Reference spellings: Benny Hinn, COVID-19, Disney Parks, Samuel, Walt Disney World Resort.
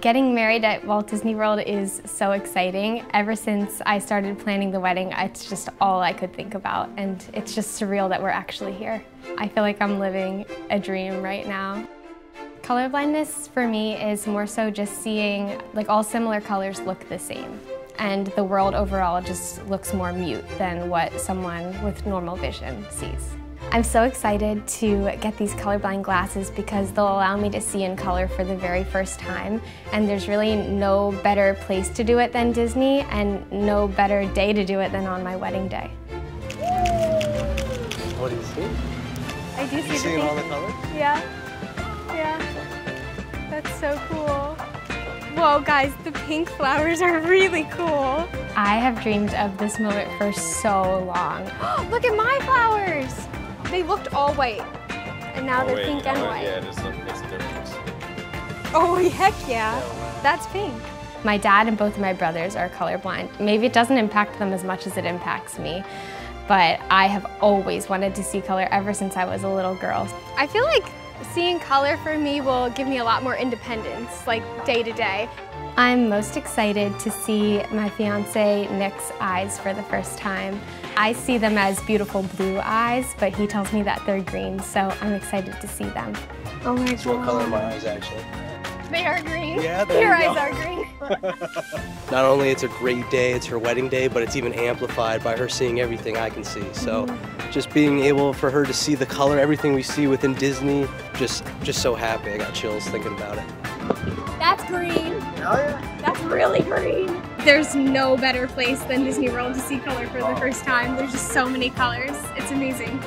Getting married at Walt Disney World is so exciting. Ever since I started planning the wedding, it's just all I could think about, and it's just surreal that we're actually here. I feel like I'm living a dream right now. Colorblindness for me is more so just seeing like all similar colors look the same, and the world overall just looks more mute than what someone with normal vision sees. I'm so excited to get these colorblind glasses because they'll allow me to see in color for the very first time, and there's really no better place to do it than Disney and no better day to do it than on my wedding day. What do you see? I do see the same. All the colors? Yeah. Yeah. That's so cool. Whoa, guys, the pink flowers are really cool. I have dreamed of this moment for so long. Look at my flowers! They looked all white, and now they're pink and white. Yeah, there's a difference. Oh, heck yeah. That's pink. My dad and both of my brothers are colorblind. Maybe it doesn't impact them as much as it impacts me, but I have always wanted to see color ever since I was a little girl. I feel like seeing color for me will give me a lot more independence, like day to day. I'm most excited to see my fiancé Nick's eyes for the first time. I see them as beautiful blue eyes, but he tells me that they're green, so I'm excited to see them. Oh my God. What color are my eyes, actually? They are green. Yeah, your eyes are green. Not only it's a great day, it's her wedding day, but it's even amplified by her seeing everything I can see. So just being able for her to see the color, everything we see within Disney, just so happy. I got chills thinking about it. That's green. Oh yeah. That's really green. There's no better place than Disney World to see color for the first time. There's just so many colors. It's amazing.